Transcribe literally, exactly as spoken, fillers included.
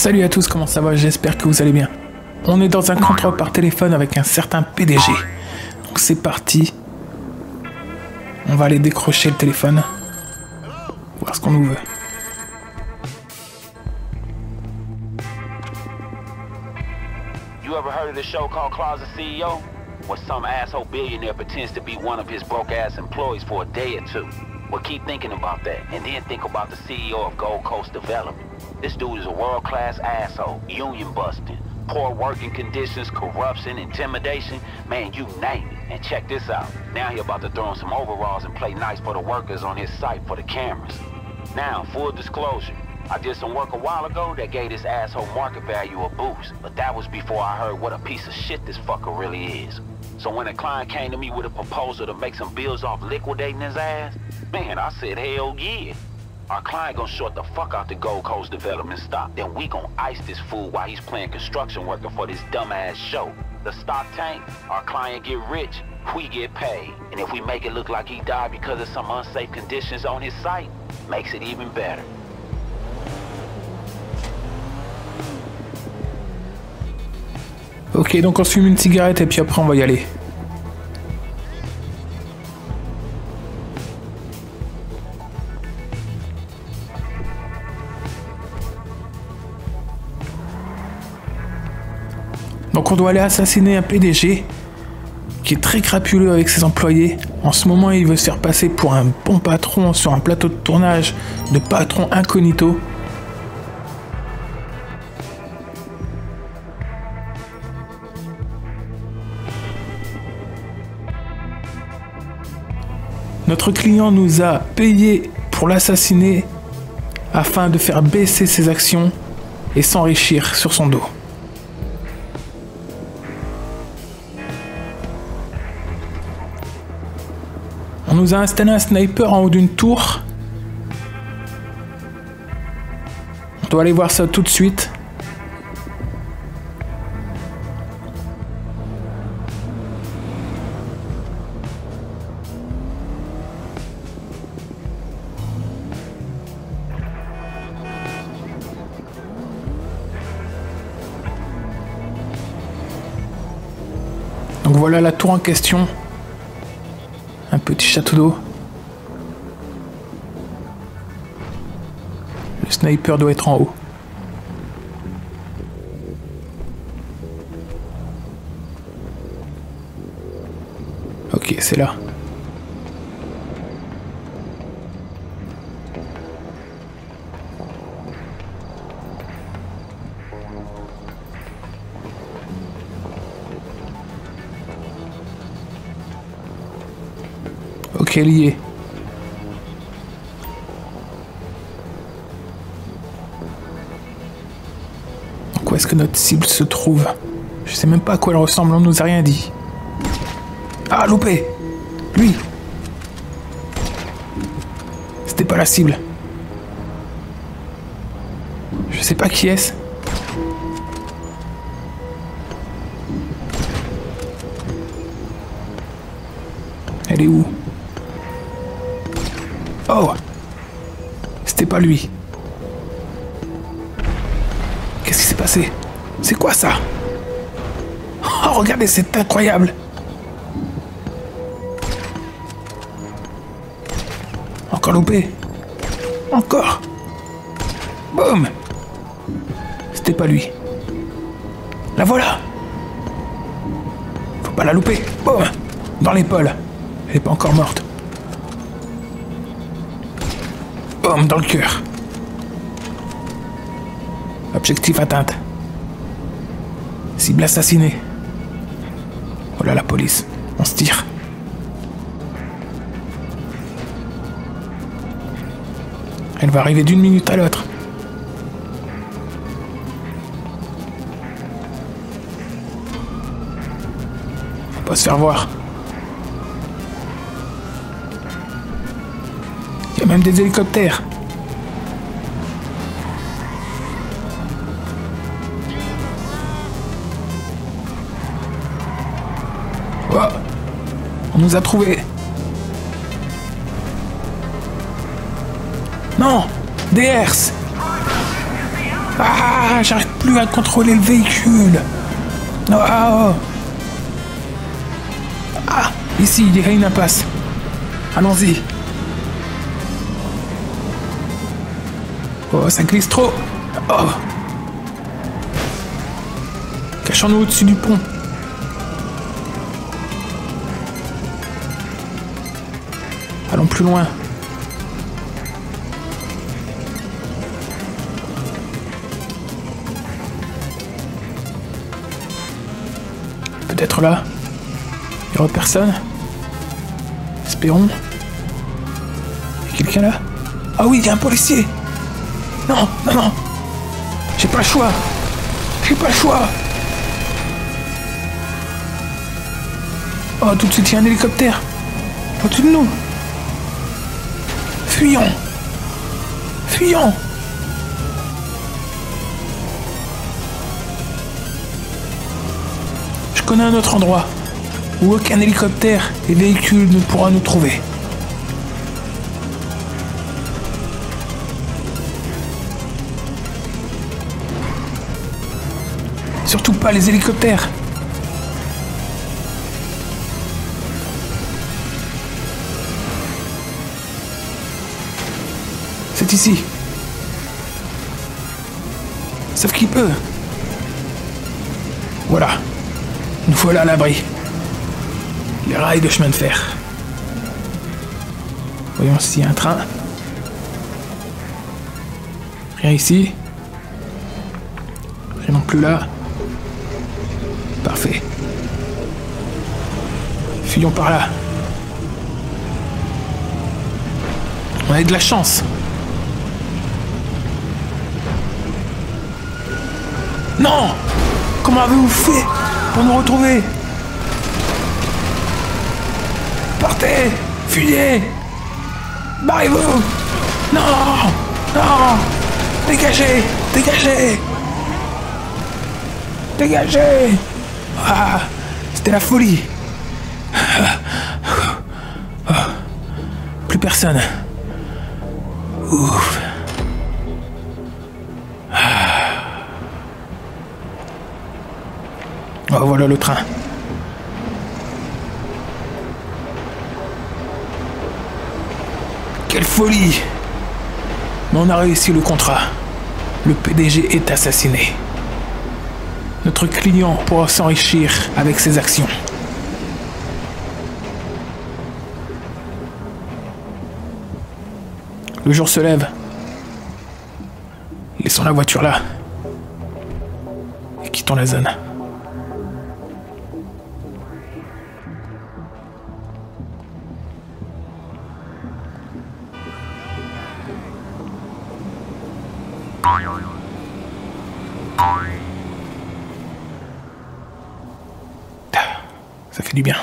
Salut à tous, comment ça va? J'espère que vous allez bien. On est dans un contrat par téléphone avec un certain P D G. Donc c'est parti. On va aller décrocher le téléphone. Voir ce qu'on nous veut. You ever heard of the show called Closet C E O? Where some asshole billionaire pretends to be one of his broke ass employees for a day or two. Well, keep thinking about that, and then think about the C E O of Gold Coast Development. This dude is a world-class asshole, union busting, poor working conditions, corruption, intimidation, man, you name it. And check this out. Now he about to throw in some overalls and play nice for the workers on his site for the cameras. Now, full disclosure, I did some work a while ago that gave this asshole market value a boost, but that was before I heard what a piece of shit this fucker really is. So when a client came to me with a proposal to make some bills off liquidating his ass, man, I said, hell yeah. Our client gonna short the fuck out the Gold Coast Development stock. Then we gonna ice this fool while he's playing construction worker for this dumbass show. The stock tank, our client get rich, we get paid. And if we make it look like he died because of some unsafe conditions on his site, makes it even better. Ok, donc on se fume une cigarette et puis après on va y aller. Donc on doit aller assassiner un P D G qui est très crapuleux avec ses employés. En ce moment, il veut se faire passer pour un bon patron sur un plateau de tournage de patron incognito. Notre client nous a payé pour l'assassiner afin de faire baisser ses actions et s'enrichir sur son dos. On nous a installé un sniper en haut d'une tour. On doit aller voir ça tout de suite. Donc voilà la tour en question. Un petit château d'eau. Le sniper doit être en haut. Ok, c'est là. Ok, lié. Donc où est-ce que notre cible se trouve? Je sais même pas à quoi elle ressemble, on nous a rien dit. Ah, loupé! Lui! C'était pas la cible. Je sais pas qui est-ce. Elle est où? Oh! C'était pas lui. Qu'est-ce qui s'est passé? C'est quoi ça? Oh, regardez, c'est incroyable! Encore loupé! Encore! Boum! C'était pas lui. La voilà! Faut pas la louper! Boum! Dans l'épaule! Elle est pas encore morte. Dans le cœur. Objectif atteinte. Cible assassinée. Oh là, la police. On se tire. Elle va arriver d'une minute à l'autre. Faut pas se faire voir. Il y a même des hélicoptères. Oh. On nous a trouvés. Non, D R S. Ah, j'arrive plus à contrôler le véhicule. Ah, ah ici, il y a une impasse. Allons-y. Oh, ça glisse trop. Oh. Cachons-nous au-dessus du pont. Allons plus loin. Peut-être là. Il n'y aura personne. Espérons. Il y a quelqu'un là? Ah oui, il y a un policier. Non, non, non. J'ai pas le choix. J'ai pas le choix. Oh, tout de suite, il y a un hélicoptère. Au-dessus de nous. Fuyons. Fuyons. Je connais un autre endroit où aucun hélicoptère et véhicule ne pourra nous trouver. Surtout pas les hélicoptères. C'est ici. Sauf qu'il peut. Voilà. Nous voilà à l'abri. Les rails de chemin de fer. Voyons s'il y a un train. Rien ici. Rien non plus là. Parfait. Fuyons par là. On a de la chance. Non! Comment avez-vous fait pour nous retrouver? Partez! Fuyez! Barrez-vous! Non! Non! Dégagez! Dégagez! Dégagez! Ah! C'était la folie! Plus personne. Ouf! Oh, voilà le train. Quelle folie! Mais on a réussi le contrat. Le P D G est assassiné. Notre client pourra s'enrichir avec ses actions. Le jour se lève. Laissons la voiture là. Et quittons la zone. Ça fait du bien.